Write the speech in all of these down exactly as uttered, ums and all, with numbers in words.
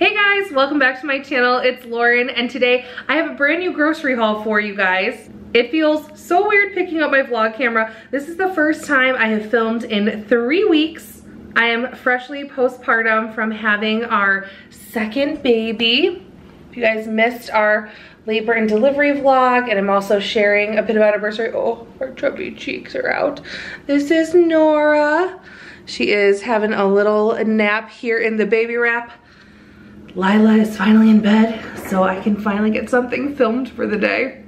Hey guys, welcome back to my channel. It's Lauren and today I have a brand new grocery haul for you guys. It feels so weird picking up my vlog camera. This is the first time I have filmed in three weeks. I am freshly postpartum from having our second baby. If you guys missed our labor and delivery vlog, and I'm also sharing a bit about anniversary. Oh, her chubby cheeks are out. This is Nora. She is having a little nap here in the baby wrap. Lila is finally in bed, so I can finally get something filmed for the day.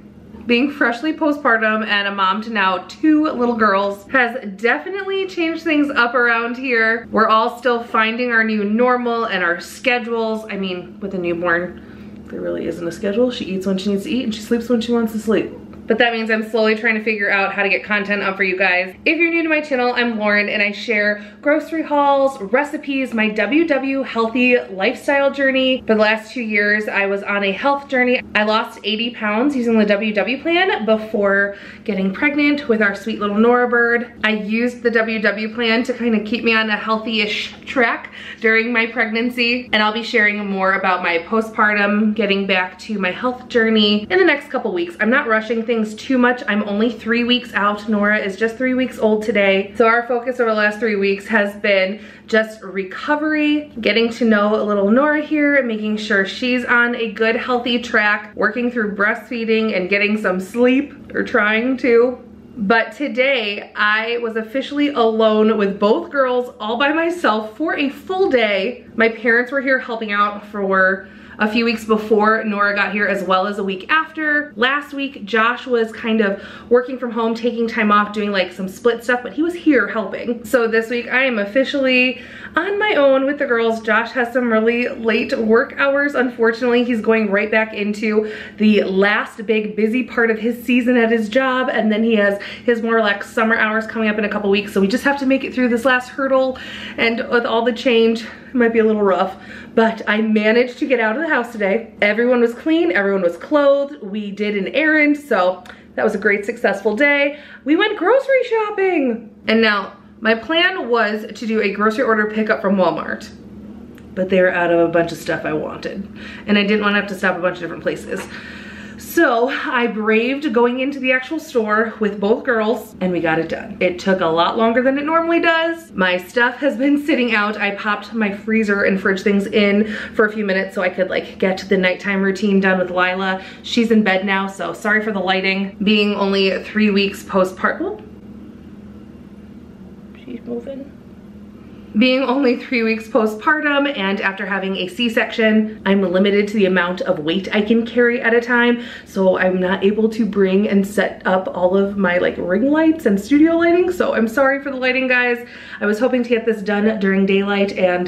Being freshly postpartum and a mom to now two little girls has definitely changed things up around here. We're all still finding our new normal and our schedules. I mean, with a newborn, there really isn't a schedule. She eats when she needs to eat and she sleeps when she wants to sleep. But that means I'm slowly trying to figure out how to get content up for you guys. If you're new to my channel, I'm Lauren and I share grocery hauls, recipes, my W W healthy lifestyle journey. For the last two years, I was on a health journey. I lost eighty pounds using the W W plan before getting pregnant with our sweet little Nora bird. I used the W W plan to kind of keep me on a healthy-ish track during my pregnancy. And I'll be sharing more about my postpartum, getting back to my health journey in the next couple weeks. I'm not rushing things too much. I'm only three weeks out. Nora is just three weeks old today. So our focus over the last three weeks has been just recovery, getting to know a little Nora here, making sure she's on a good healthy track, working through breastfeeding and getting some sleep, or trying to. But today I was officially alone with both girls all by myself for a full day. My parents were here helping out for a few weeks before Nora got here, as well as a week after. Last week, Josh was kind of working from home, taking time off, doing like some split stuff, but he was here helping. So this week I am officially on my own with the girls. Josh has some really late work hours. Unfortunately, he's going right back into the last big busy part of his season at his job. And then he has his more relaxed summer hours coming up in a couple weeks. So we just have to make it through this last hurdle. And with all the change, it might be a little rough, but I managed to get out of the house today. Everyone was clean, everyone was clothed. We did an errand, so that was a great successful day. We went grocery shopping. And now my plan was to do a grocery order pickup from Walmart, but they were out of a bunch of stuff I wanted and I didn't want to have to stop a bunch of different places. So I braved going into the actual store with both girls and we got it done. It took a lot longer than it normally does. My stuff has been sitting out. I popped my freezer and fridge things in for a few minutes so I could like get the nighttime routine done with Lila. She's in bed now, so sorry for the lighting. Being only three weeks postpartum. She's moving. Being only three weeks postpartum and after having a C section, I'm limited to the amount of weight I can carry at a time. So I'm not able to bring and set up all of my like ring lights and studio lighting. So I'm sorry for the lighting, guys. I was hoping to get this done during daylight and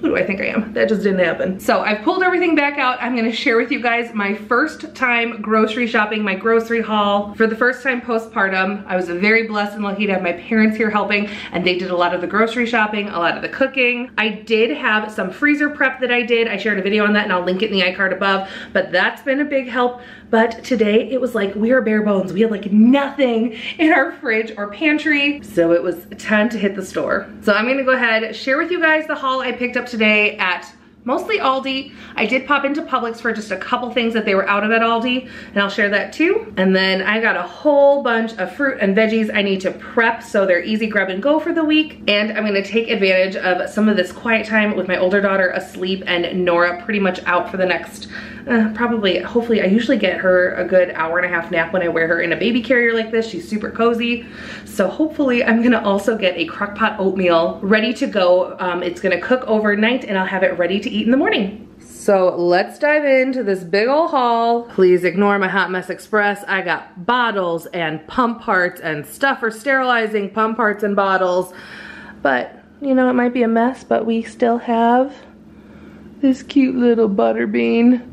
who do I think I am? That just didn't happen. So I've pulled everything back out. I'm gonna share with you guys my first time grocery shopping, my grocery haul. For the first time postpartum, I was very blessed and lucky to have my parents here helping, and they did a lot of the grocery shopping, a lot of the cooking. I did have some freezer prep that I did. I shared a video on that and I'll link it in the iCard above, but that's been a big help. But today it was like, we are bare bones. We had like nothing in our fridge or pantry. So it was time to hit the store. So I'm gonna go ahead, share with you guys the haul I picked up today at mostly Aldi. I did pop into Publix for just a couple things that they were out of at Aldi, and I'll share that too. And then I got a whole bunch of fruit and veggies I need to prep so they're easy grab and go for the week. And I'm gonna take advantage of some of this quiet time with my older daughter asleep and Nora pretty much out for the next, uh, probably, hopefully, I usually get her a good hour and a half nap when I wear her in a baby carrier like this. She's super cozy. So hopefully I'm gonna also get a Crock-Pot oatmeal ready to go. Um, it's gonna cook overnight and I'll have it ready to eat in the morning. So let's dive into this big old haul. Please ignore my hot mess express. I got bottles and pump parts and stuff for sterilizing pump parts and bottles. But you know, it might be a mess, but we still have this cute little Butterbean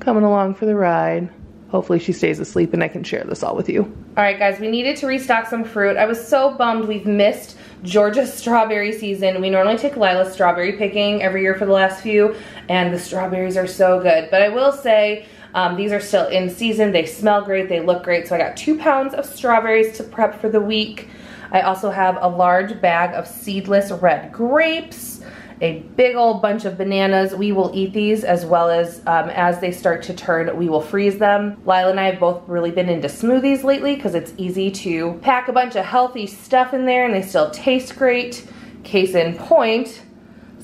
coming along for the ride. Hopefully she stays asleep and I can share this all with you. All right guys, we needed to restock some fruit. I was so bummed we've missed Georgia's strawberry season. We normally take Lila's strawberry picking every year for the last few, and the strawberries are so good. But I will say, um, these are still in season. They smell great, they look great. So I got two pounds of strawberries to prep for the week. I also have a large bag of seedless red grapes, a big old bunch of bananas. We will eat these as well as um, as they start to turn, we will freeze them. Lila and I have both really been into smoothies lately because it's easy to pack a bunch of healthy stuff in there and they still taste great. Case in point,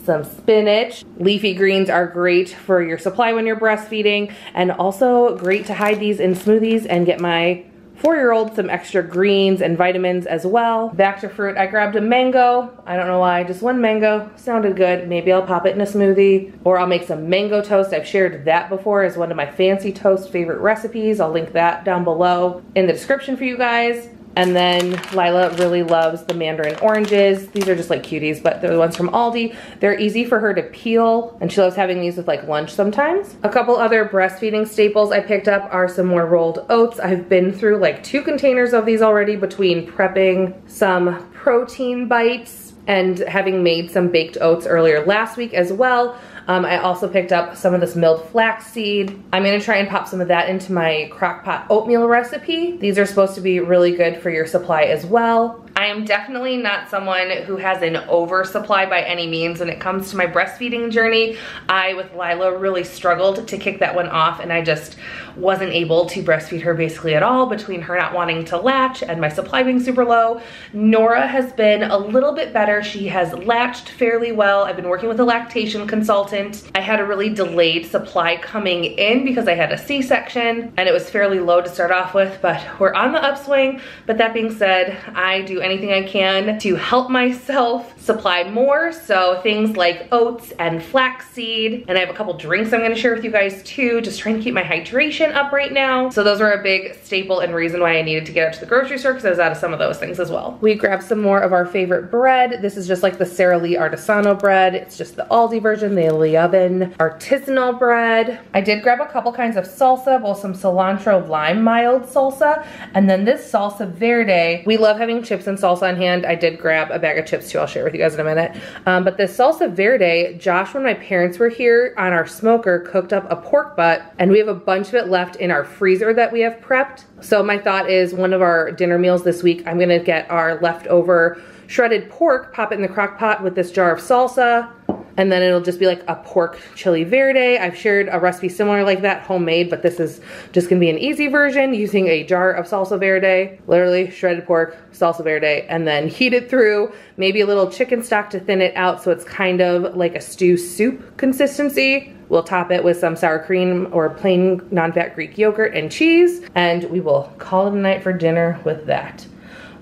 some spinach. Leafy greens are great for your supply when you're breastfeeding, and also great to hide these in smoothies and get my four-year-old some extra greens and vitamins as well. Back to fruit, I grabbed a mango. I don't know why, just one mango sounded good. Maybe I'll pop it in a smoothie, or I'll make some mango toast. I've shared that before as one of my fancy toast favorite recipes. I'll link that down below in the description for you guys. And then Lila really loves the mandarin oranges. These are just like cuties, but they're the ones from Aldi. They're easy for her to peel, and she loves having these with like lunch sometimes. A couple other breastfeeding staples I picked up are some more rolled oats. I've been through like two containers of these already between prepping some protein bites and having made some baked oats earlier last week as well. Um, I also picked up some of this milled flaxseed. I'm gonna try and pop some of that into my Crock-Pot oatmeal recipe. These are supposed to be really good for your supply as well. I am definitely not someone who has an oversupply by any means when it comes to my breastfeeding journey. I, with Lila, really struggled to kick that one off, and I just wasn't able to breastfeed her basically at all between her not wanting to latch and my supply being super low. Nora has been a little bit better. She has latched fairly well. I've been working with a lactation consultant. I had a really delayed supply coming in because I had a C-section, and it was fairly low to start off with, but we're on the upswing. But that being said, I do anything I can to help myself supply more. So things like oats and flaxseed, and I have a couple drinks I'm gonna share with you guys too, just trying to keep my hydration up right now. So those were a big staple and reason why I needed to get up to the grocery store, because I was out of some of those things as well. We grabbed some more of our favorite bread. This is just like the Sara Lee Artisano bread. It's just the Aldi version, the Aldi oven artisanal bread. I did grab a couple kinds of salsa, both some cilantro lime mild salsa, and then this salsa verde. We love having chips and salsa on hand. I did grab a bag of chips too. I'll share with you guys in a minute. Um, but this salsa verde, Josh, when my parents were here on our smoker, cooked up a pork butt, and we have a bunch of it left in our freezer that we have prepped. So my thought is one of our dinner meals this week, I'm gonna get our leftover shredded pork, pop it in the crock pot with this jar of salsa, and then it'll just be like a pork chili verde. I've shared a recipe similar like that, homemade, but this is just gonna be an easy version using a jar of salsa verde, literally shredded pork, salsa verde, and then heat it through, maybe a little chicken stock to thin it out so it's kind of like a stew soup consistency. We'll top it with some sour cream or plain non-fat Greek yogurt and cheese, and we will call it a night for dinner with that.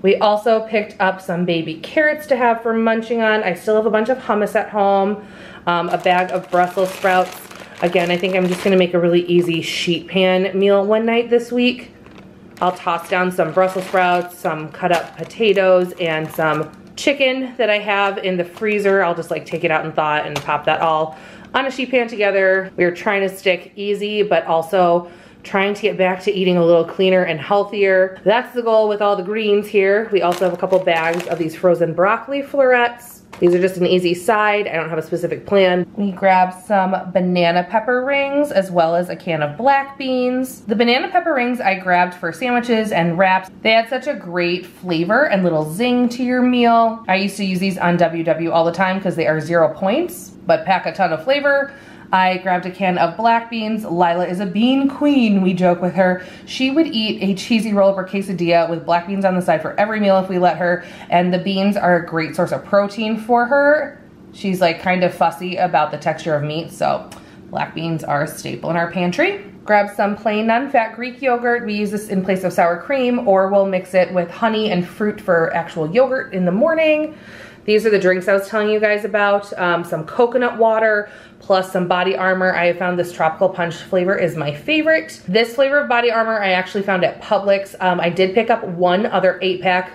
We also picked up some baby carrots to have for munching on. I still have a bunch of hummus at home, um, a bag of Brussels sprouts. Again, I think I'm just gonna make a really easy sheet pan meal one night this week. I'll toss down some Brussels sprouts, some cut up potatoes, and some chicken that I have in the freezer. I'll just like take it out and thaw it and pop that all on a sheet pan together. We are trying to stick easy, but also trying to get back to eating a little cleaner and healthier. That's the goal with all the greens here. We also have a couple bags of these frozen broccoli florets. These are just an easy side. I don't have a specific plan. We grabbed some banana pepper rings as well as a can of black beans. The banana pepper rings I grabbed for sandwiches and wraps. They had such a great flavor and little zing to your meal. I used to use these on W W all the time because they are zero points, but pack a ton of flavor. I grabbed a can of black beans. Lila is a bean queen, we joke with her. She would eat a cheesy roll-up or quesadilla with black beans on the side for every meal if we let her, and the beans are a great source of protein for her. She's like kind of fussy about the texture of meat, so black beans are a staple in our pantry. Grab some plain non-fat Greek yogurt. We use this in place of sour cream, or we'll mix it with honey and fruit for actual yogurt in the morning. These are the drinks I was telling you guys about. Um, some coconut water, plus some Body Armor. I have found this tropical punch flavor is my favorite. This flavor of Body Armor I actually found at Publix. Um, I did pick up one other eight pack.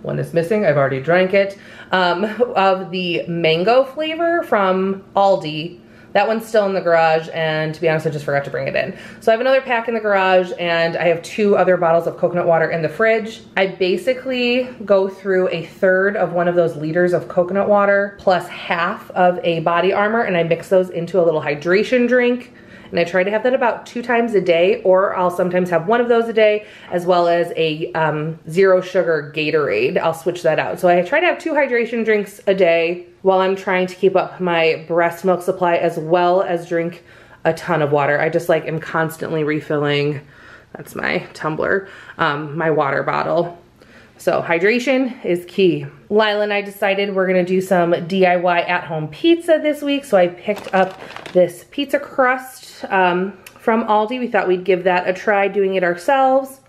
One is missing, I've already drank it. Um, of the mango flavor from Aldi. That one's still in the garage, and to be honest, I just forgot to bring it in. So I have another pack in the garage, and I have two other bottles of coconut water in the fridge. I basically go through a third of one of those liters of coconut water plus half of a Body Armor, and I mix those into a little hydration drink. and I try to have that about two times a day, or I'll sometimes have one of those a day, as well as a um, zero sugar Gatorade. I'll switch that out. So I try to have two hydration drinks a day while I'm trying to keep up my breast milk supply, as well as drink a ton of water. I just like am constantly refilling, that's my tumbler, um, my water bottle. So hydration is key. Lila and I decided we're gonna do some D I Y at-home pizza this week. So I picked up this pizza crust um, from Aldi. We thought we'd give that a try doing it ourselves.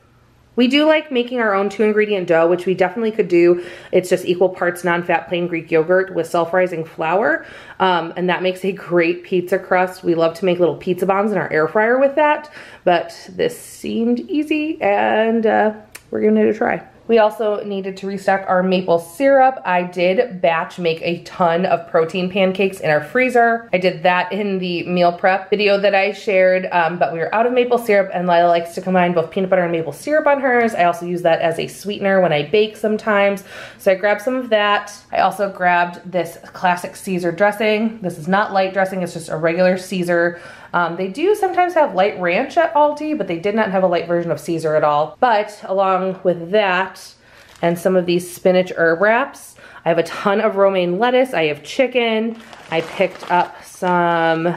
We do like making our own two ingredient dough, which we definitely could do. It's just equal parts non-fat plain Greek yogurt with self-rising flour. Um, and that makes a great pizza crust. We love to make little pizza bombs in our air fryer with that, but this seemed easy and uh, we're giving it a try. We also needed to restock our maple syrup. I did batch make a ton of protein pancakes in our freezer. I did that in the meal prep video that I shared, um, but we were out of maple syrup, and Lila likes to combine both peanut butter and maple syrup on hers. I also use that as a sweetener when I bake sometimes. So I grabbed some of that. I also grabbed this classic Caesar dressing. This is not light dressing, it's just a regular Caesar. Um, they do sometimes have light ranch at Aldi, but they did not have a light version of Caesar at all. But along with that and some of these spinach herb wraps, I have a ton of romaine lettuce, I have chicken, I picked up some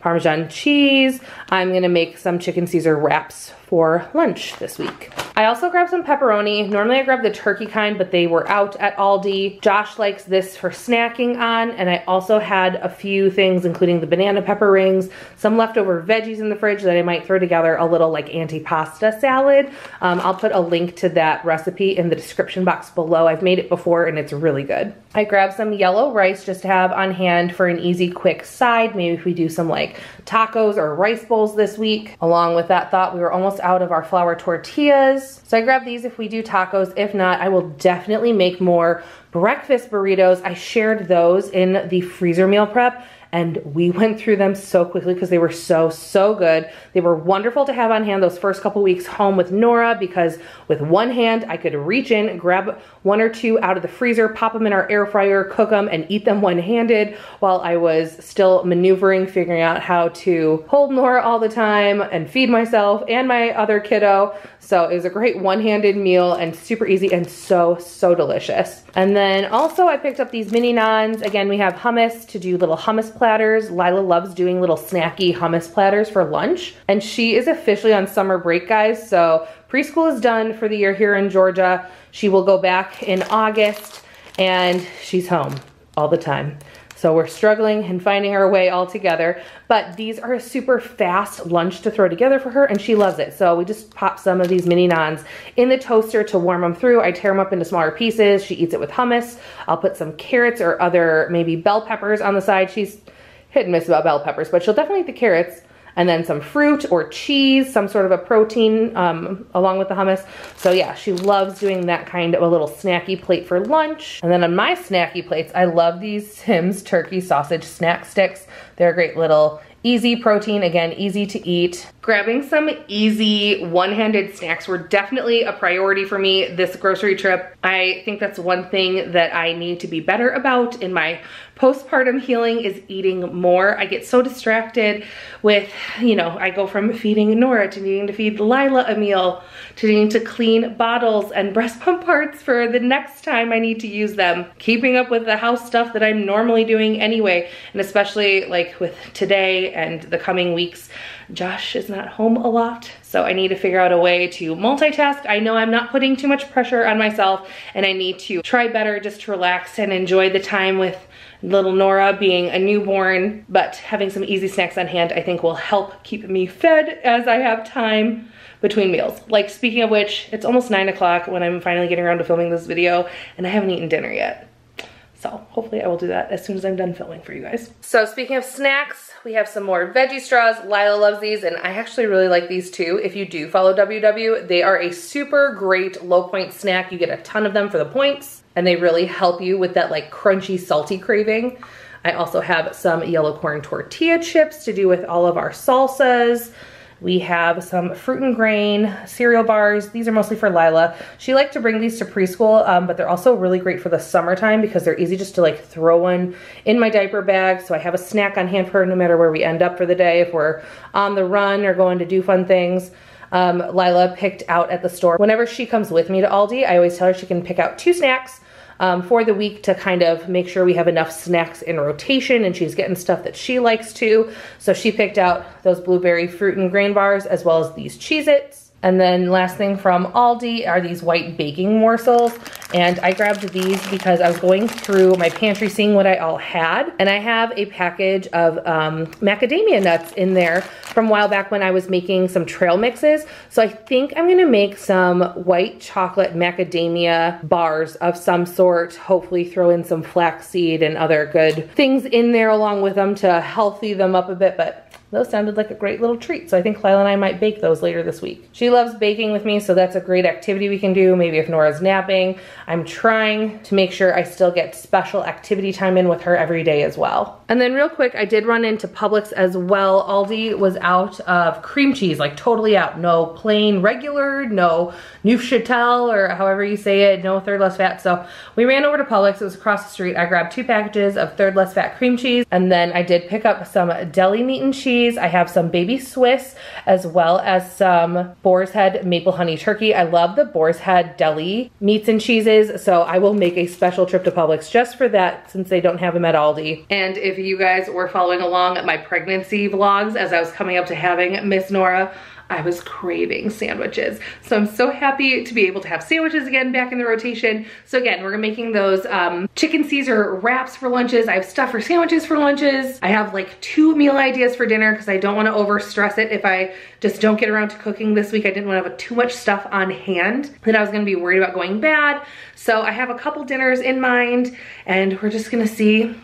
Parmesan cheese. I'm gonna make some chicken Caesar wraps for lunch this week. I also grabbed some pepperoni. Normally I grab the turkey kind, but they were out at Aldi. Josh likes this for snacking on, and I also had a few things, including the banana pepper rings, some leftover veggies in the fridge that I might throw together a little like antipasta salad. Um, I'll put a link to that recipe in the description box below. I've made it before and it's really good. I grabbed some yellow rice just to have on hand for an easy, quick side. Maybe if we do some like tacos or rice bowls this week. Along with that thought, we were almost out of our flour tortillas. So I grabbed these if we do tacos. If not, I will definitely make more breakfast burritos. I shared those in the freezer meal prep, and we went through them so quickly because they were so, so good. They were wonderful to have on hand those first couple weeks home with Nora, because with one hand, I could reach in and grab one or two out of the freezer, pop them in our air fryer, cook them, and eat them one-handed while I was still maneuvering, figuring out how to hold Nora all the time and feed myself and my other kiddo. So it was a great one-handed meal and super easy and so, so delicious. And then also I picked up these mini naans. Again, we have hummus to do little hummus plates. Platters. Lila loves doing little snacky hummus platters for lunch, and she is officially on summer break, guys, so preschool is done for the year here in Georgia. She will go back in August, and she's home all the time. So we're struggling and finding our way all together, but these are a super fast lunch to throw together for her, and she loves it. So we just pop some of these mini naans in the toaster to warm them through. I tear them up into smaller pieces. She eats it with hummus. I'll put some carrots or other maybe bell peppers on the side. She's hit and miss about bell peppers, but she'll definitely eat the carrots, and then some fruit or cheese, some sort of a protein um, along with the hummus. So yeah, she loves doing that kind of a little snacky plate for lunch. And then on my snacky plates, I love these Sims turkey sausage snack sticks. They're a great little easy protein, again, easy to eat. Grabbing some easy one-handed snacks were definitely a priority for me this grocery trip. I think that's one thing that I need to be better about in my postpartum healing is eating more. I get so distracted with, you know, I go from feeding Nora to needing to feed Lila a meal to needing to clean bottles and breast pump parts for the next time I need to use them. Keeping up with the house stuff that I'm normally doing anyway, and especially like with today and the coming weeks, Josh is not home a lot, so I need to figure out a way to multitask. I know I'm not putting too much pressure on myself, and I need to try better just to relax and enjoy the time with little Nora being a newborn, but having some easy snacks on hand I think will help keep me fed as I have time between meals. Like, speaking of which, it's almost nine o'clock when I'm finally getting around to filming this video, and I haven't eaten dinner yet. So hopefully I will do that as soon as I'm done filming for you guys. So speaking of snacks, we have some more veggie straws. Lila loves these, and I actually really like these too. If you do follow W W, they are a super great low point snack. You get a ton of them for the points, and they really help you with that like crunchy, salty craving. I also have some yellow corn tortilla chips to do with all of our salsas. We have some fruit and grain cereal bars. These are mostly for Lila. She liked to bring these to preschool, um, but they're also really great for the summertime because they're easy just to like throw one in my diaper bag. So I have a snack on hand for her no matter where we end up for the day, if we're on the run or going to do fun things. Um, Lila picked out at the store. Whenever she comes with me to Aldi, I always tell her she can pick out two snacks um, for the week to kind of make sure we have enough snacks in rotation and she's getting stuff that she likes too. So she picked out those blueberry fruit and grain bars as well as these Cheez-Its. And then last thing from Aldi are these white baking morsels. And I grabbed these because I was going through my pantry seeing what I all had. And I have a package of um, macadamia nuts in there from a while back when I was making some trail mixes. So I think I'm gonna make some white chocolate macadamia bars of some sort. Hopefully throw in some flaxseed and other good things in there along with them to healthy them up a bit. But those sounded like a great little treat. So I think Lila and I might bake those later this week. She loves baking with me, so that's a great activity we can do. Maybe if Nora's napping. I'm trying to make sure I still get special activity time in with her every day as well. And then real quick, I did run into Publix as well. Aldi was out of cream cheese, like totally out. No plain regular, no Neufchâtel or however you say it, no Third Less Fat. So we ran over to Publix, it was across the street. I grabbed two packages of Third Less Fat cream cheese, and then I did pick up some deli meat and cheese. I have some baby Swiss as well as some Boar's Head maple honey turkey. I love the Boar's Head deli meats and cheeses, so I will make a special trip to Publix just for that since they don't have them at Aldi. And if you guys were following along my pregnancy vlogs as I was coming up to having Miss Nora, I was craving sandwiches. So I'm so happy to be able to have sandwiches again back in the rotation. So again, we're making those um, chicken Caesar wraps for lunches. I have stuff for sandwiches for lunches. I have like two meal ideas for dinner because I don't want to over stress it if I just don't get around to cooking this week. I didn't want to have too much stuff on hand that I was going to be worried about going bad. So I have a couple dinners in mind and we're just going to see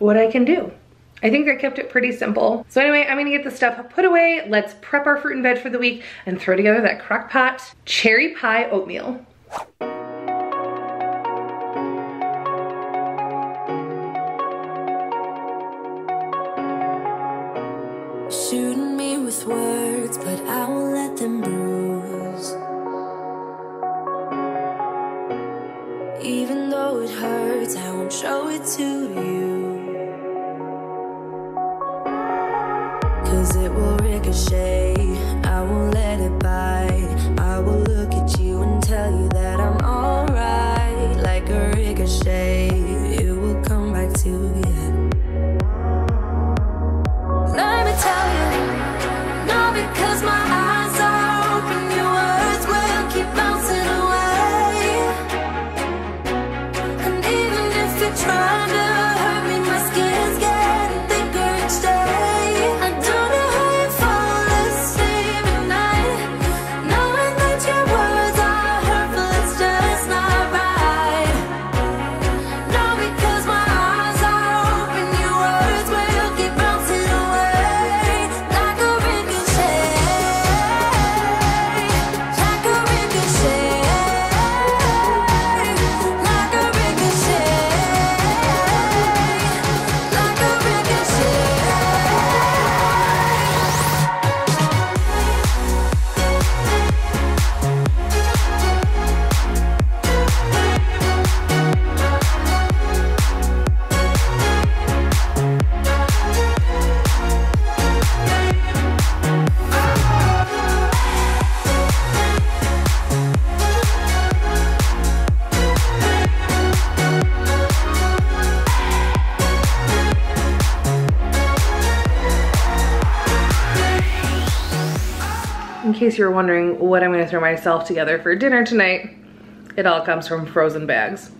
what I can do. I think I kept it pretty simple. So anyway, I'm gonna get the stuff put away. Let's prep our fruit and veg for the week and throw together that Crock-Pot cherry pie oatmeal. Shooting me with words, but I will let them bruise. Even though it hurts, I won't show it to you. It will ricochet, I won't let it bite. I will look at you and tell you that I'm alright. Like a ricochet, it will come back to you. Let me tell you, no, because my eyes are open, your words will keep bouncing away. And even if you're trying to hurt me, my skin's getting thicker each day. In case you're wondering what I'm gonna throw myself together for dinner tonight, it all comes from frozen bags.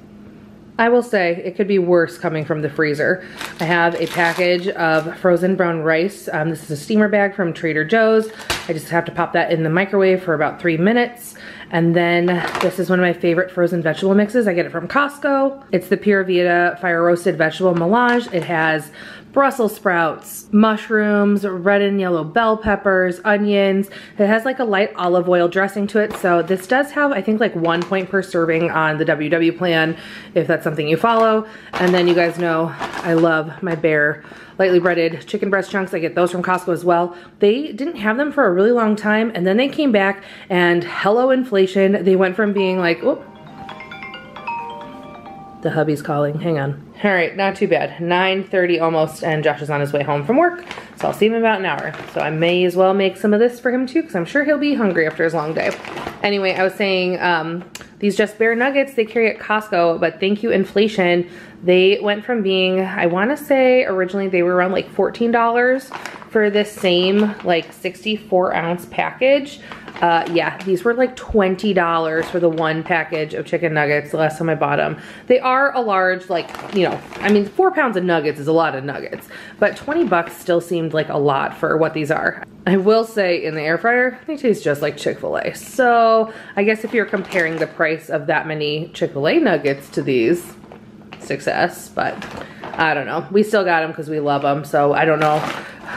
I will say it could be worse coming from the freezer. I have a package of frozen brown rice. Um, this is a steamer bag from Trader Joe's. I just have to pop that in the microwave for about three minutes. And then this is one of my favorite frozen vegetable mixes. I get it from Costco. It's the Pura Vida Fire Roasted Vegetable Melange. It has Brussels sprouts, mushrooms, red and yellow bell peppers, onions. It has like a light olive oil dressing to it. So this does have, I think, like one point per serving on the W W plan, if that's something you follow. And then you guys know I love my Bare lightly breaded chicken breast chunks. I get those from Costco as well. They didn't have them for a really long time, and then they came back, and hello inflation. They went from being like, oh, the hubby's calling, hang on. All right, not too bad. nine thirty almost, and Josh is on his way home from work, so I'll see him in about an hour. So I may as well make some of this for him too, because I'm sure he'll be hungry after his long day. Anyway, I was saying um, these Just Bare nuggets they carry at Costco, but thank you inflation, they went from being, I want to say originally they were around like fourteen dollars for this same like sixty-four ounce package. Uh, yeah, these were like twenty dollars for the one package of chicken nuggets the last time I bought them. They are a large, like, you know, I mean, four pounds of nuggets is a lot of nuggets, but twenty bucks still seemed like a lot for what these are. I will say in the air fryer, they taste just like Chick-fil-A. So I guess if you're comparing the price of that many Chick-fil-A nuggets to these, success, but I don't know. We still got them because we love them, so I don't know.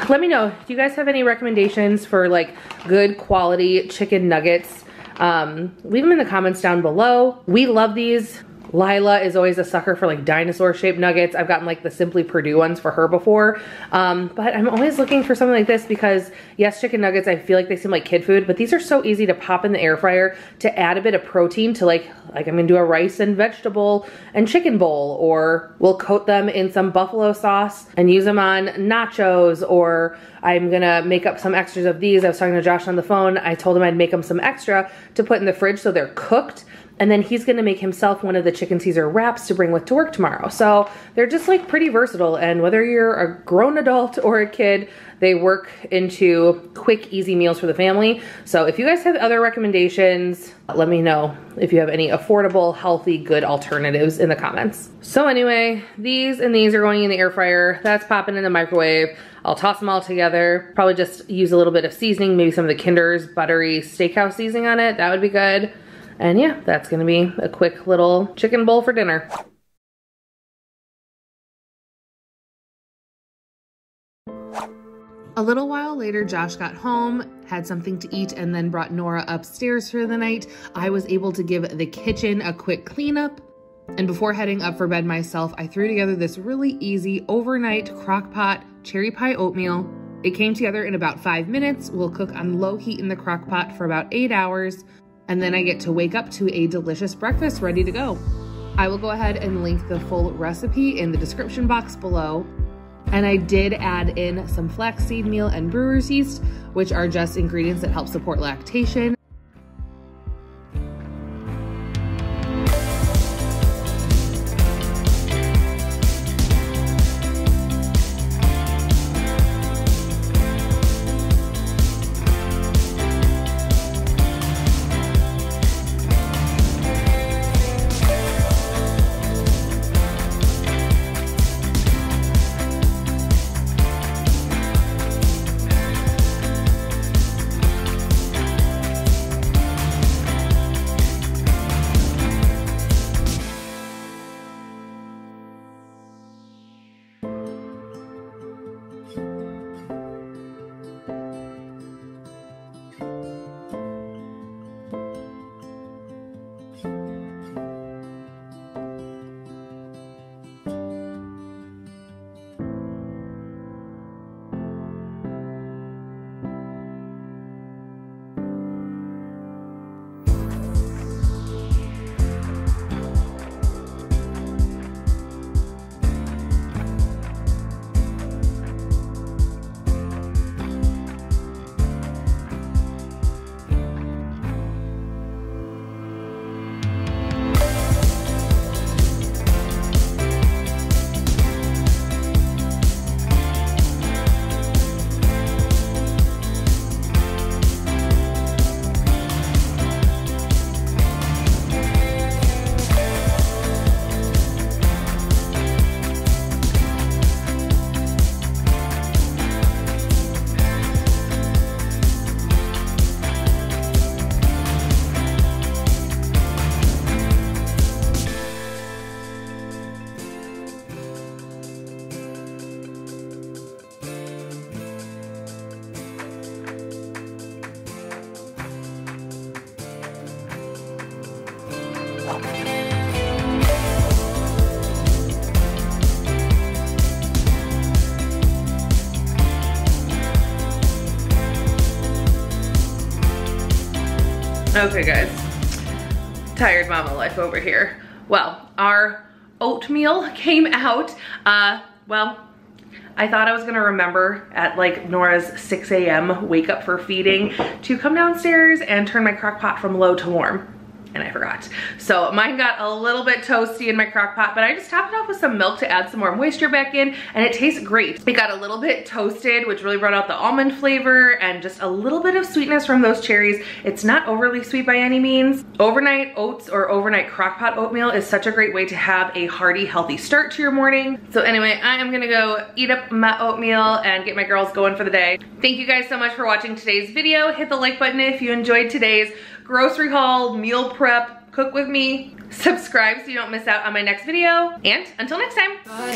Let me know, do you guys have any recommendations for like good quality chicken nuggets? Um, leave them in the comments down below. We love these. Lila is always a sucker for like dinosaur shaped nuggets. I've gotten like the Simply Purdue ones for her before. Um, but I'm always looking for something like this because yes, chicken nuggets, I feel like they seem like kid food, but these are so easy to pop in the air fryer to add a bit of protein to like, like I'm gonna do a rice and vegetable and chicken bowl, or we'll coat them in some buffalo sauce and use them on nachos, or I'm gonna make up some extras of these. I was talking to Josh on the phone. I told him I'd make them some extra to put in the fridge so they're cooked. And then he's gonna make himself one of the chicken Caesar wraps to bring with to work tomorrow. So they're just like pretty versatile, and whether you're a grown adult or a kid, they work into quick, easy meals for the family. So if you guys have other recommendations, let me know if you have any affordable, healthy, good alternatives in the comments. So anyway, these and these are going in the air fryer. That's popping in the microwave. I'll toss them all together. Probably just use a little bit of seasoning, maybe some of the Kinder's buttery steakhouse seasoning on it. That would be good. And yeah, that's gonna be a quick little chicken bowl for dinner. A little while later, Josh got home, had something to eat, and then brought Nora upstairs for the night. I was able to give the kitchen a quick cleanup. And before heading up for bed myself, I threw together this really easy overnight Crockpot cherry pie oatmeal. It came together in about five minutes. We'll cook on low heat in the Crockpot for about eight hours. And then I get to wake up to a delicious breakfast ready to go. I will go ahead and link the full recipe in the description box below. And I did add in some flaxseed meal and brewer's yeast, which are just ingredients that help support lactation. Okay guys, tired mama life over here. Well, our oatmeal came out. Uh, well, I thought I was gonna remember at like Nora's six A M wake up for feeding to come downstairs and turn my crock pot from low to warm. And I forgot. So mine got a little bit toasty in my crock pot, but I just topped it off with some milk to add some more moisture back in, and it tastes great. It got a little bit toasted, which really brought out the almond flavor and just a little bit of sweetness from those cherries. It's not overly sweet by any means. Overnight oats or overnight crock pot oatmeal is such a great way to have a hearty, healthy start to your morning. So anyway, I am gonna go eat up my oatmeal and get my girls going for the day. Thank you guys so much for watching today's video. Hit the like button if you enjoyed today's grocery haul, meal prep, cook with me. Subscribe so you don't miss out on my next video. And until next time, bye.